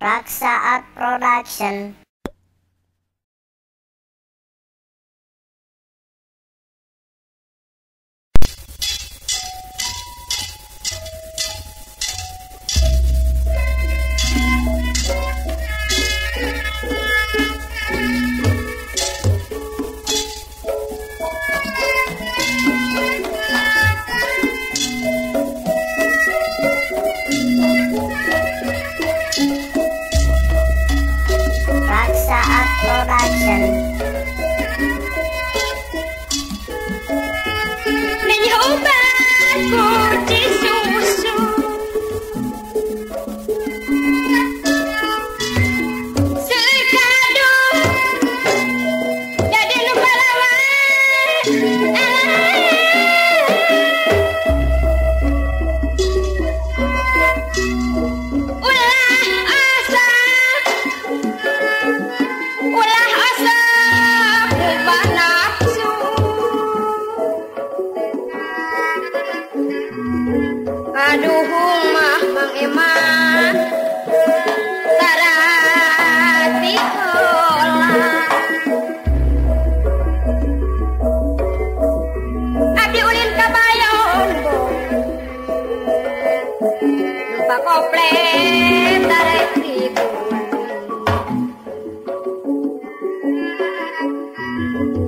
Raksa Art Production.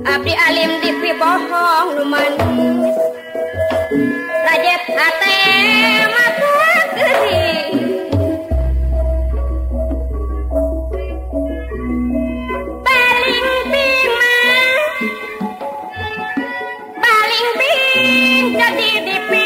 Abdi alim dipi bohong lumanis rajet hati mata kering paling ping jadi dipipi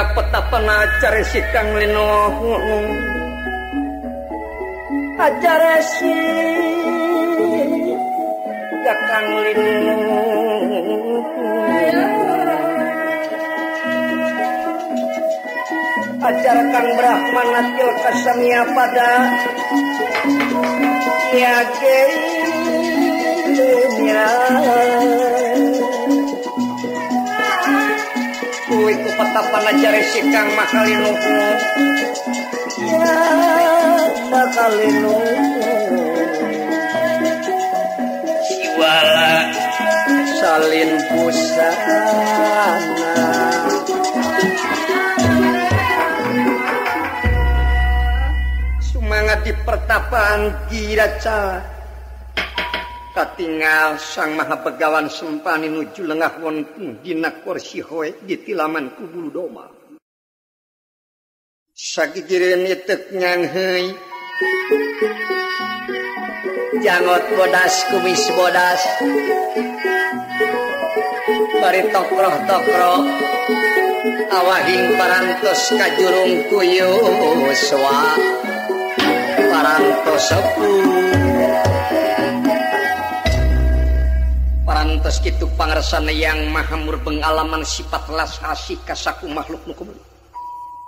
Sia petapana cari si kang lino acara si kang lino acara kang Brahmana til kasamia pada ya kei itu petapana cari si kang makalinu ya makalinu siwala salin pusana semangat di pertapaan giraca katingal sang maha pegawan sempani nuju lengah wonten dina kursi hoe di tilaman kubulu doma. Sakikirin itek nyanghei jangot bodas kumis bodas bari tokroh-tokro awahing parantos kajurung kuyu swa parantos sepuh parantos kitu pangersana yang maha murbeng alaman sifat las asih kasaku makhluk nukum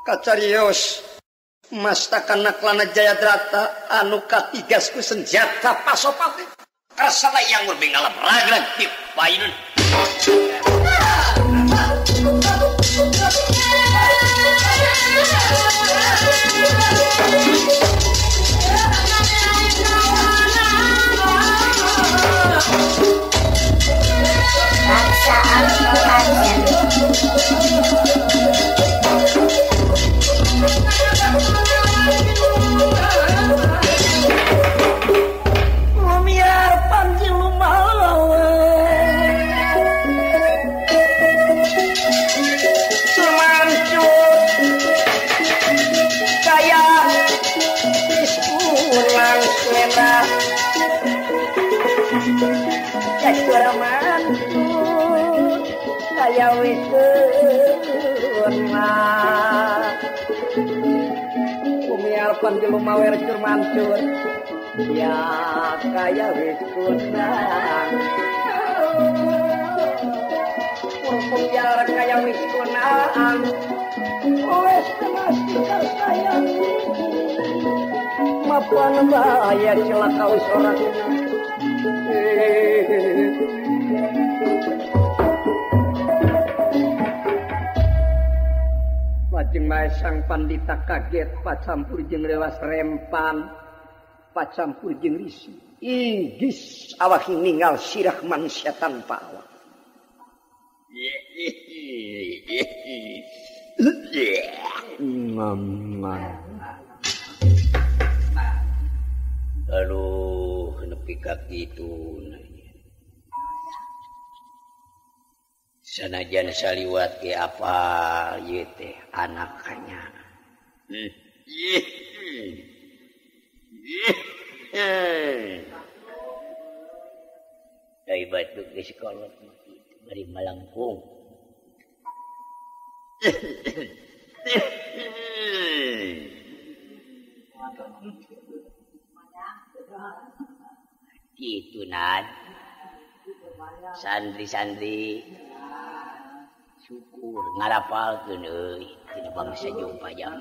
kacarios mastakan naklana Jayadrata anu katigasku senjata pasopati kersana yang murbeng alam raglan tipainun Raksa Art Production lumiar panji lumawa semancur kaya ispulang selena jajuara mantu kaya wikuna umi alpan di lumawer curmancur ya kaya wikuna urpung jarak kaya wikuna wes kemasikal kaya mapan bahaya celaka usorang lajeng mae sang pandita kaget pacampur jeung rewas rempan pacampur jeung risi inggis awak ninggal sirah manusia tanpa awak aduh nepi ka kitu sanajan saliwat ke apa ieu teh anaknya dari batu ke sekolah dari malangkung gitu nad sandri-sandri syukur ngalapalkeun euy dina bangsa jumpa jam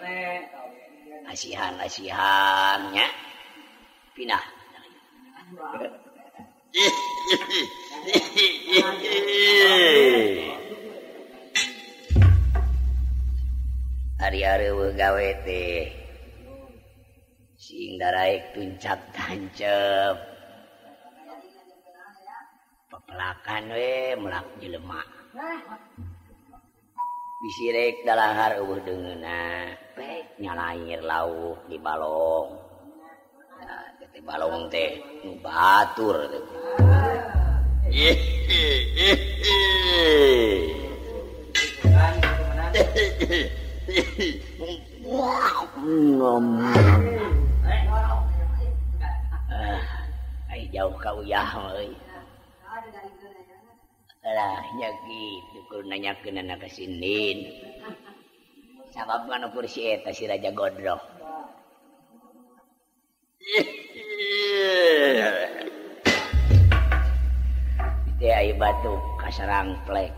asihan-asihan nya pindah ari-areuweuh gawe teh sing daraek tuncap tancep papelakan we melak jelema bisirek dalahar eueuh deungeuna pek nyalair lauk di balong nah teh balong teh nu batur teh ai jauh ka uyah euy alah nyaki tukur nanyakeun anak kesindin Sabab nganu kursi eta si Raja Gondrong. Itu ayu batu kasarang plek.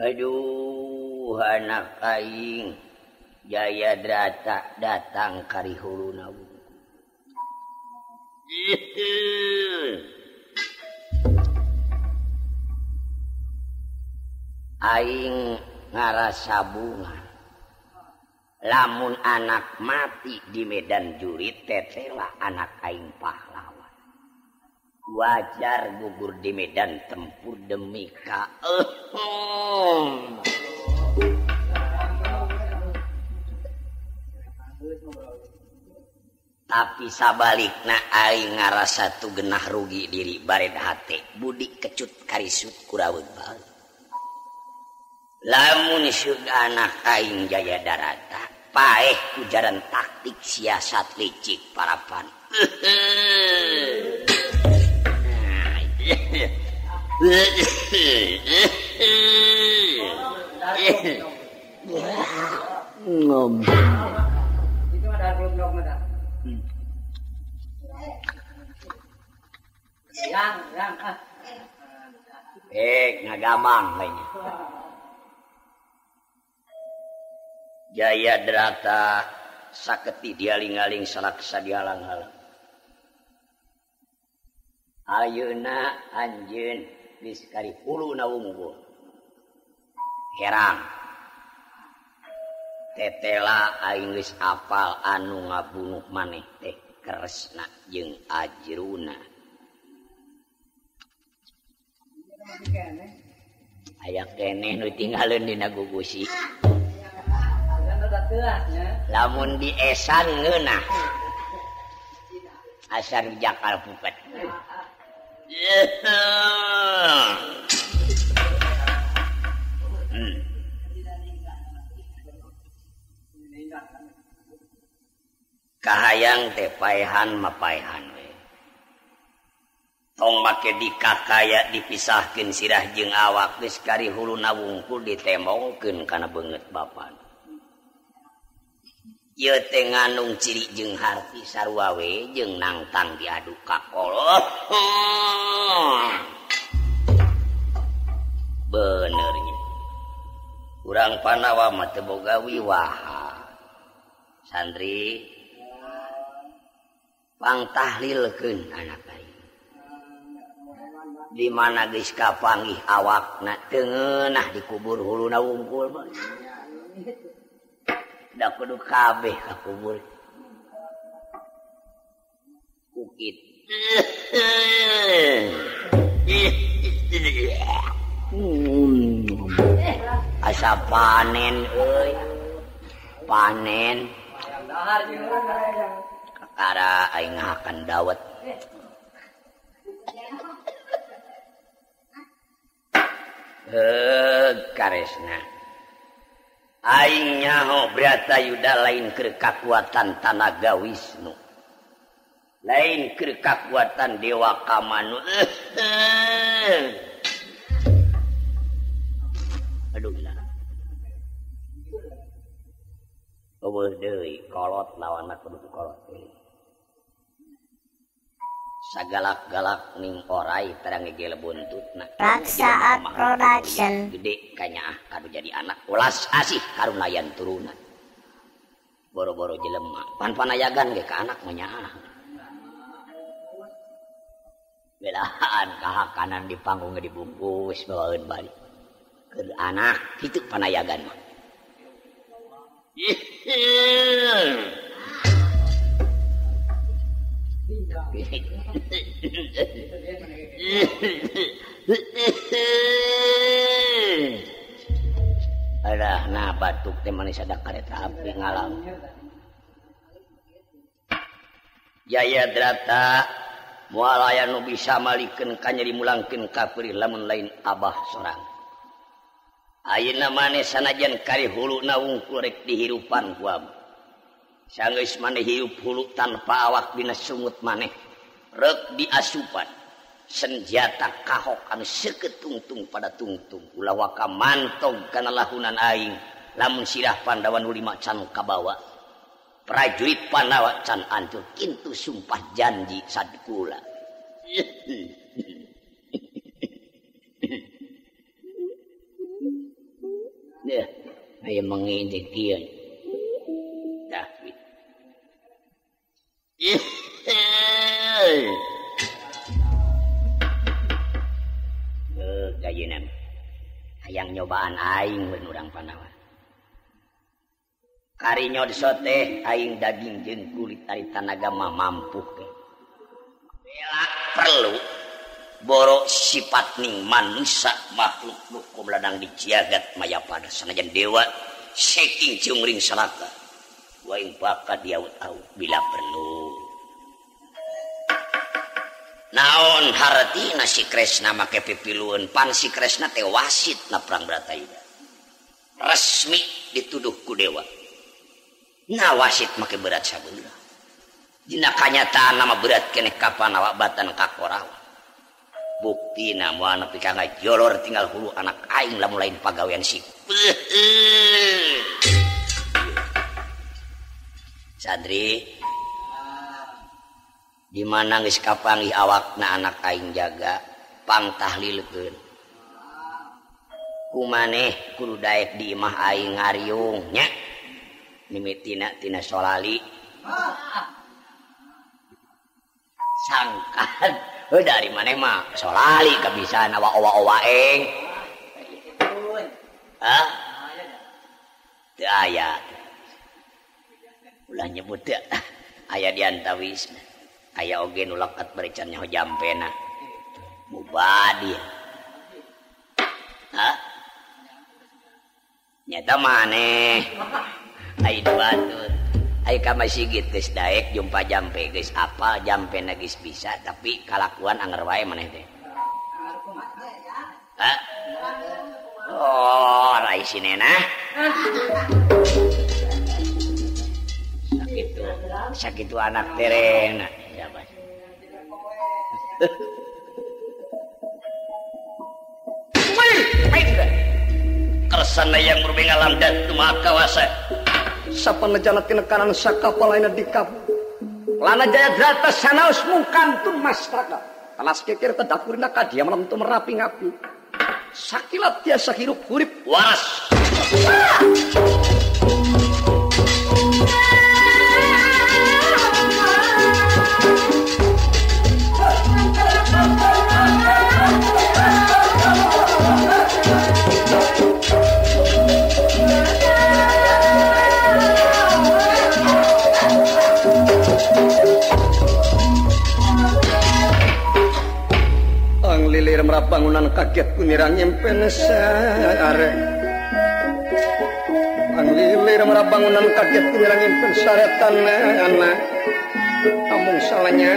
Aduh anak aing Jayadrata datang kari huruna. Aing ngarasa bunga lamun anak mati di medan juri tetela anak aing pahlawan. Wajar gugur di medan tempur demi kaum. Tapi sabalikna aing ngarasa tu genah rugi diri bared hate budi kecut karisut kuraweg bal. Lamun sudah anak aing Jayadrata paeh kujaran taktik siasat licik parapan. Itu ada blok mana? Ngagamang lainnya. Jayadrata saketi dialing-aling salaksa dihalang-halang. Ayeuna anjeun geus kari puluna wunggul. Herang. Tetela aing geus apal anu ngabunuh maneh teh Kresna jeung Ajruna. Ayak keneh nu tinggalin dina gugusi. Lamun di esan ngeunah asar jakal puket. Kahayang teh paehan mapaehan. Tong make dikakaya dipisahkeun sirah jeung awak geus kari huluna wungkul ditemongkeun kana beungeut bapan. Ieu teh nganung ciri jeung harti sarua we jeung nangtang diadu kakolo. Bener nya. Urang Pandawa mah teu boga wiwaha. Santri pangtahlilkeun anak aing. Di mana geus kapangih awakna teu ngeunah dikubur huluna wungkul mah. Da kudu kabeh ka kubur. Kukit. Asa panen euy. Panen. Kakara aing ngahakan dawet. Kresna aing nyaho Bratayuda lain keur kakuatan tanaga Wisnu lain keur kakuatan dewa Kama nu aduh lah eueuh deui kolot lawanna kudu kolot sagalak-galak ning orai terang ngegele buntutna. Raksa Art Production gede kanya kadu jadi anak ulas asih karun layan turunan boro-boro jelema pan-panayagan ge ka anak mah nyaah belaan kahakanan di panggung dibungkus bawaeun balik keur anak kitu panayagan mah. Alah, nah batuk teh manis ada karet api ngalam. Jayadrata moal aya nu bisa malikeun kanyeri mulangkeun ka peurih lamun lain abah sorang. Ayeuna maneh sanajan kari huluna wungkul rek dihirupan ku abah. Sanggeus maneh hirup hulu tanpa awak dina sungut maneh rek diasupan senjata kahok anu seketungtung pada tungtung ulah waka mantog kana lahunan aing lamun sirah Pandawa nu lima can kabawa prajurit Pandawa can ancur kintu sumpah janji sadkula. Nah, aya mangindeg kieu. Tah. Gayenan. Hayang nyobaan aing mun urang Pandawa. Karinyo disoteh aing daging jeung kulit ari tanaga mah mampuh ke. Bela perlu borok sifat ning manusia makhluk hukum ladang di jagat maya pada sanajan dewa seking cungring salaka waing bakal diaut-aut bila perlu. Naon hartina si Kresna make pipilueun pan si Kresna teh wasit na perang Bratayuda. Resmi dituduh ku dewa. Na wasit make berat sabeula. Dina kanyataan nama berat keneh ka Pandawa batan ka Korawa. Buktina moal nepi ka ngajolor tinggal hulu anak aing lamun lain pagawean si. Sadri di mana geus kapanggih awakna anak aing jaga pangtahlilkeun kumaneh kudu daek di imah aing ngariung nya mimitina tina solali sangkan dari maneh mah solali kabisaan awa-owa eng hah teu aya ulah nyebut teu aya dianta Wisnu aya oge nu lekat berecan nyaho jampena mubadi ha nyata maneh ai duatur ai kama sigit geus daek jumpa jampe geus apal jampena geus bisa tapi kalakuan anger wae maneh teh ha oh rai sinena sakitu anak terena Kersana yang berbengalam dan tumah kawasa sapan jalan tinekanan sakapal lainnya dikabu Kelana Jaya Drata sanaus mungkantun masyarakat alas kekir terdapurina kadia malam itu merapi-ngapi sakilat biasa hirup hurip waras bangunan kaget kunirang nyempen sare anglilir merah bangunan kaget kunirang nyempen sare tanah amung salahnya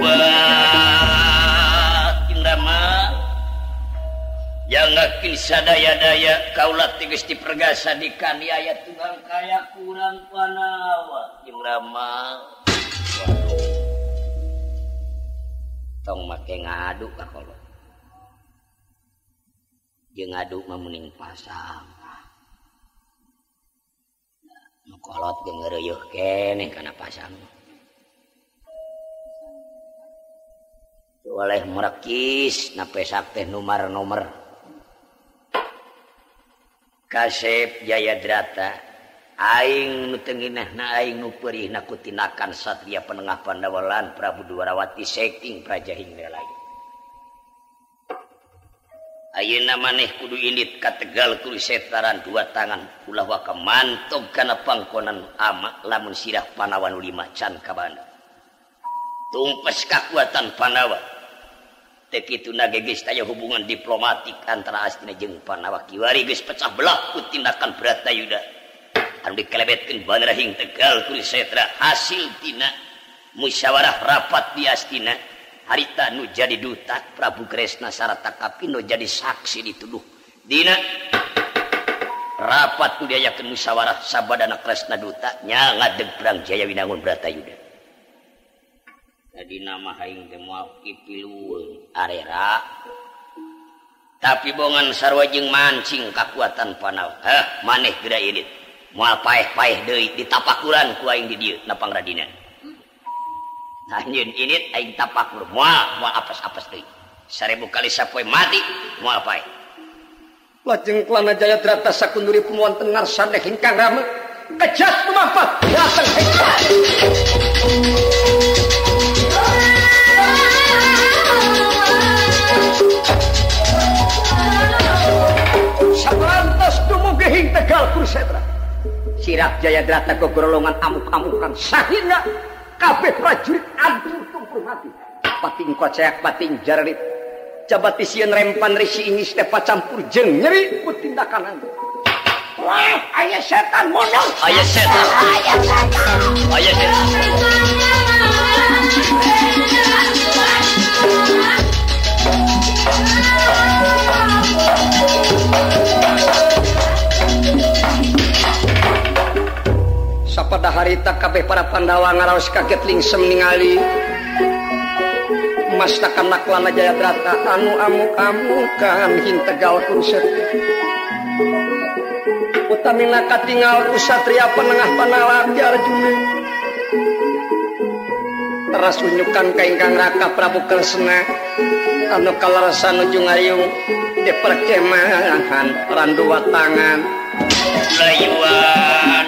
buat indama yang ngakin sadaya-daya kaulah tigus dipergasa dikaniaya Tuhan kaya kurang Pandawa Rama, tong make ngadu ka kalau, jeung ngadu mah mending pasang, nu kolot ge ngereueuh keneh kana pasang, waleh merekis na pesak teh nomor kasep Jayadrata. Aing nu tenginahna aing nu peurihna ku tinakan satria penengah Pandawa lan Prabu Dwarawati saking prajahing lain. Ayeuna maneh kudu indit kategal ku setaran dua tangan ulah waka mantog kana pangkonan ama lamun sirah Pandawa nu lima can ka Bandung. Tumpes kakuatan Pandawa. Teu kituna ge geus aya hubungan diplomatik antara Astina jeung Pandawa kiwari geus pecah belah ku tindakan Bratayuda. Anu dikelebetkeun Bandara hing Tegal ku setra hasil tina musyawarah rapat di Astina harita nu jadi duta Prabu Kresna sarta Kapino jadi saksi dituduh dina rapat nu diayakeun musyawarah sabadana Kresna duta nya ngadeg perang Jaya Winangun Bratayuda. Tadi nama haing teh moal kipilueun arera. Tapi bongan sarua jeung mancing kakuatan Pandawa. Heh, maneh geura irit. Moal paeh-paeh deui ditapakuran ku aing di dieu napang radina. Anjeun init aing tapakur moal moal apes-apes deui. 1000 kali sapoe mati moal paeh. Lajeng Kelana Jaya Drata sakunduri pumuan tengar saneh hingkang rame kejas memapat datang hingkang sabarantas dumugi hing tegal kursetra sirap Jaya Drata kegorolongan amuk-amukan sahina kabeh prajurit ancur tumpul mati pating koceak pating jarit jabat isian rempan resi ini setepa campur jeng nyeri ku tindakan anda. Wah, ayah setan mundur. Ayah setan. Ayah setan. Ayah setan. Sapada harita kabeh para Pandawa ngaraos kaget lingsem ningali. Masakan Kelana Jaya Drata anu amuk-amukan hintegal kurset utamina katingal kusatria penengah Pandawa Arjuna teras unyukan ka ingkang Raka Prabu Kresna anu kalarasan nuju ngayung di perkemahan randu watangan layuan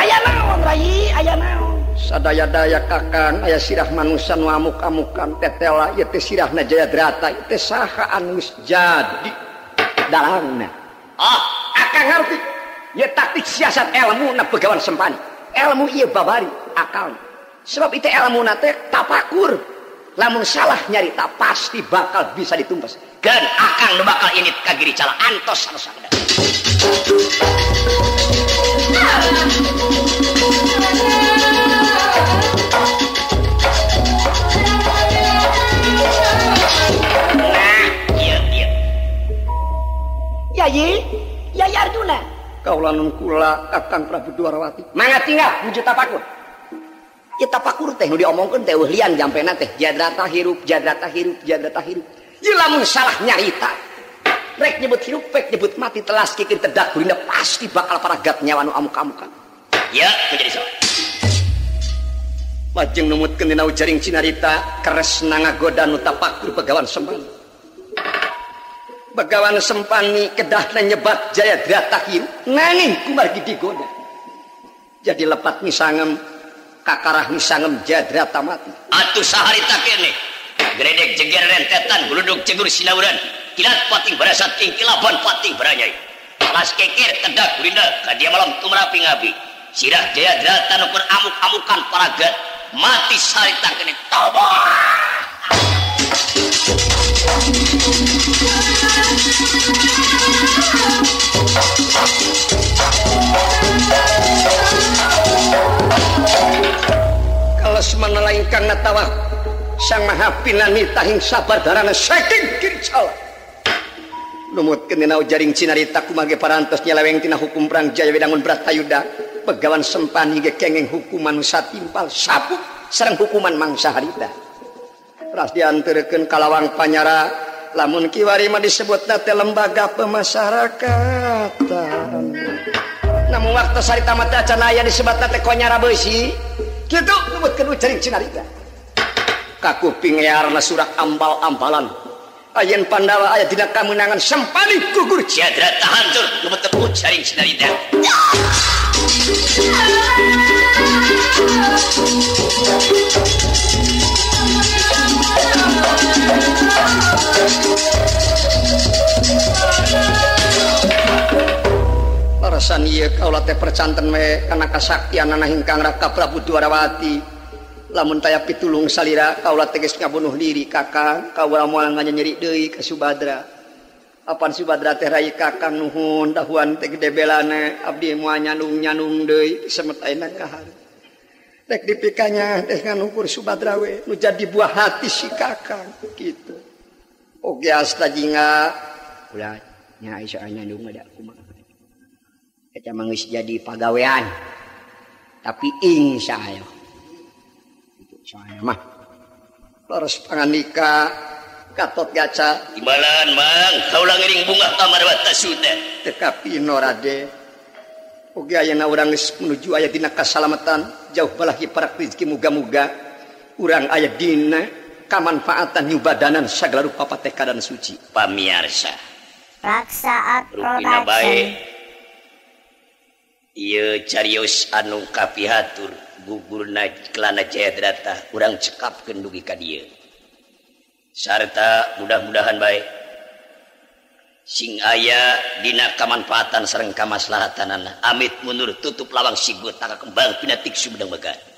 aya naon rai aya naon sadaya-daya kakang aya sirah manusia nu amuk-amukan tetela ieu teh sirahna Jayadrata ieu teh sahaan geus jadi dalangna. Ah, akang ngarti ieu taktik siasat elmu na begawan sempani elmu ieu babari akal sebab itu elmu na teh tapakur lamun salah nyarita pasti bakal bisa ditumpas dan akang nu bakal init ka giri cala antos anu sageda. Yai, Yai Arjuna. Kaula nun kula Kakang Prabu Dwarawati. Mangga tinggal wujud tapakur. Ieu tapakur teh nu diomongkeun teh eulian jampena teh Jayadrata hirup, Jayadrata hirup, Jayadrata hirup. Ieu lamun salah nyarita. Rek nyebut hirup, rek nyebut mati telas kikeun tedak gurina pasti bakal paragat nyawa nu amuk-amukan. Ieu teu jadi salah. Lajeng numutkeun dina ujaring cinarita Kresna ngagoda nu tapakur begawan sembang. Begawan sempani kedah nyebat Jayadrata hirup nanging kumargi digoda jadi lepat misangem kakarah misangem Jayadrata mati atuh saharita kene gredeg jeger rentetan gludug cegur sinauran kilat pating berasat ingkilaban pating beranyai las kekir tedak gurina kadia malam tumrapi ngabi sirah Jayadrata nu amuk-amukan paragat mati saharita kene tabah. Kalau semana lain kang natawah sang maha pinanita hing sabar darana saking kircala numutkeun dina jaring cinarita kumage parantos nyeleweng tina hukum perang Jaya Widangun Bratayuda begawan sempani ge kenging hukuman satimpal sapu sareng hukuman mangsa harita ras dianterkeun ka Lawang Panyara. Lamun kiwari mah disebutna teh lembaga pemasyarakatan. Namun waktu sarita mah teh acan aya disebutna teh Konyara Beusi. Kitu numutkeun ucaring cinarita. Ka kuping earna surak ambal-ambalan. Ayeuna Pandawa aya dina kamenangan sempani gugur Jayadrata hancur numutkeun ucaring cinarita. Larasan ieu kaula teh percanten we kana kasaktianana hingkang Raka Prabu Dwarawati lamun taya pitulung salira kaula teh geus ngabunuh diri kakang kaula moal nganyeri deui ka Subadra apan Subadra teh rai kakang nuhun dahuan teh gede belana abdi moal nyanung-nyanung deui semet ayeuna ka hari rek dipikanya teh nganukur Subadra we nu jadi buah hati si kakang kitu. Oke asta jinga ulah nya soalnya nu ada kumaha eta mah geus jadi pagawean tapi ing saha itu saha mah leres panganika Gatot Gaca imbalan mang kaulah ngering bunga kamar batas sudah tetapi norade oge ayeuna urang geus menuju aya dina kasalamatan jauh balah kiparak rezeki muga-muga urang aya dina kamanfaatan nyubadanan sagala rupa patekadan suci pamiarsa Raksa Art Production ieu carios anu kapihatur gugurna Kelana Jayadrata urang cekapkeun dugi ka dieu sarta mudah-mudahan baik sing aya dina kamanfaatan sareng kamaslahatanana amit mundur tutup lawang sigut taka kembang pinatik sumedang bagan.